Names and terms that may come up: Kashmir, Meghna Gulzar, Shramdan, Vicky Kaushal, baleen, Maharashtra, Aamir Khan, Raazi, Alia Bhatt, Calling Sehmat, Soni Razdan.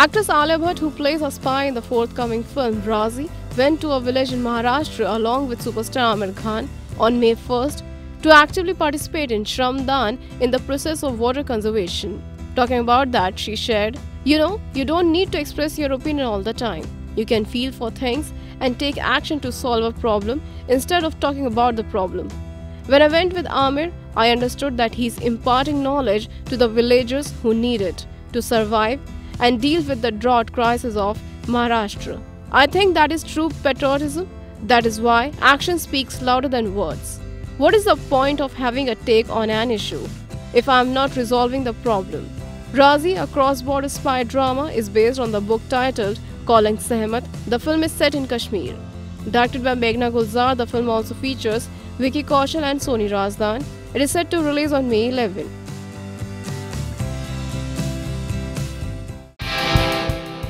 Actress Alia Bhatt, who plays a spy in the forthcoming film Raazi, went to a village in Maharashtra along with superstar Aamir Khan on May 1st to actively participate in Shramdan in the process of water conservation. Talking about that, she shared, "You know, you don't need to express your opinion all the time. You can feel for things and take action to solve a problem instead of talking about the problem. When I went with Aamir, I understood that he's imparting knowledge to the villagers who need it to survive and deal with the drought crisis of Maharashtra. I think that is true patriotism. That is why action speaks louder than words. What is the point of having a take on an issue if I am not resolving the problem?" Raazi, a cross-border spy drama, is based on the book titled Calling Sehmat. The film is set in Kashmir. Directed by Meghna Gulzar, the film also features Vicky Kaushal and Soni Razdan. It is set to release on May 11.